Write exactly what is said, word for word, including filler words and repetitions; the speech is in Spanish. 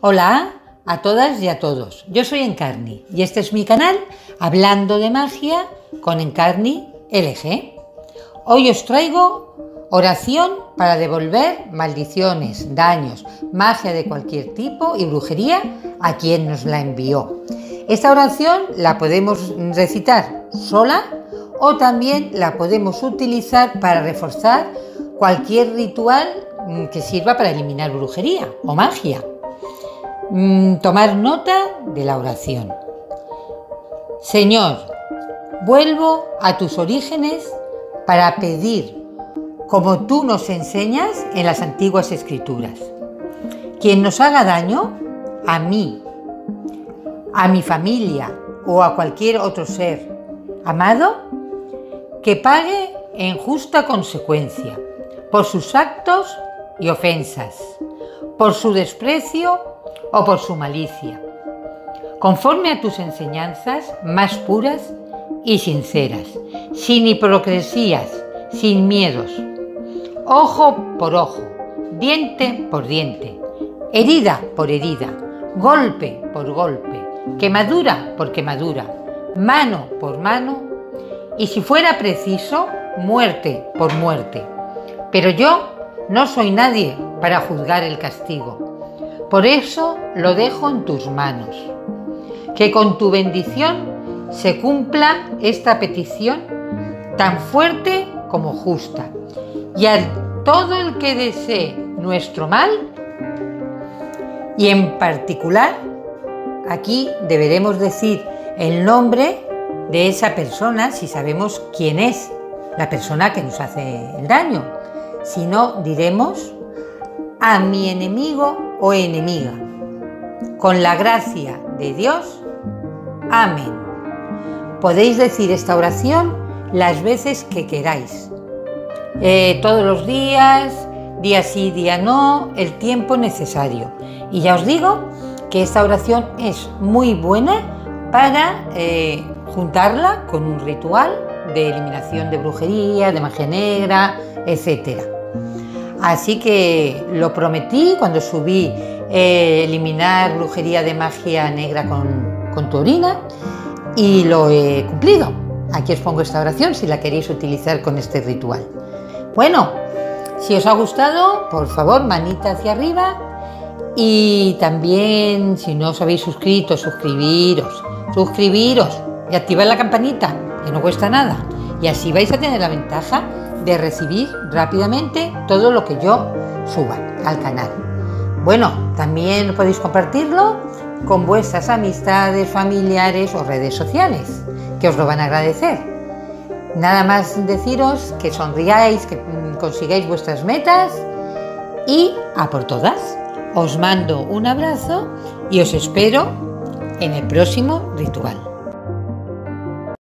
Hola a todas y a todos, yo soy Encarni y este es mi canal Hablando de Magia con Encarni L G. Hoy os traigo oración para devolver maldiciones, daños, magia de cualquier tipo y brujería a quien nos la envió. Esta oración la podemos recitar sola o también la podemos utilizar para reforzar cualquier ritual que sirva para eliminar brujería o magia. Tomar nota de la oración. Señor, vuelvo a tus orígenes para pedir, como tú nos enseñas en las antiguas escrituras. Quien nos haga daño, a mí, a mi familia o a cualquier otro ser amado, que pague en justa consecuencia por sus actos y ofensas, por su desprecio o por su malicia, conforme a tus enseñanzas más puras y sinceras, sin hipocresías, sin miedos, ojo por ojo, diente por diente, herida por herida, golpe por golpe, quemadura por quemadura, mano por mano y, si fuera preciso, muerte por muerte. Pero yo no soy nadie para juzgar el castigo. Por eso lo dejo en tus manos. Que con tu bendición se cumpla esta petición tan fuerte como justa. Y a todo el que desee nuestro mal, y en particular, aquí deberemos decir el nombre de esa persona si sabemos quién es la persona que nos hace el daño. Si no, diremos: a mi enemigo o enemiga, con la gracia de Dios, amén. Podéis decir esta oración las veces que queráis, eh, todos los días, día sí, día no, el tiempo necesario. Y ya os digo que esta oración es muy buena para eh, juntarla con un ritual de eliminación de brujería, de magia negra, etcétera. Así que lo prometí cuando subí eh, eliminar brujería de magia negra con, con tu orina, y lo he cumplido. Aquí os pongo esta oración si la queréis utilizar con este ritual. Bueno, si os ha gustado, por favor, manita hacia arriba, y también si no os habéis suscrito, suscribiros, suscribiros y activad la campanita, que no cuesta nada, y así vais a tener la ventaja de recibir rápidamente todo lo que yo suba al canal. Bueno, también podéis compartirlo con vuestras amistades, familiares o redes sociales, que os lo van a agradecer. Nada más deciros que sonriáis, que consigáis vuestras metas y a por todas. Os mando un abrazo y os espero en el próximo ritual.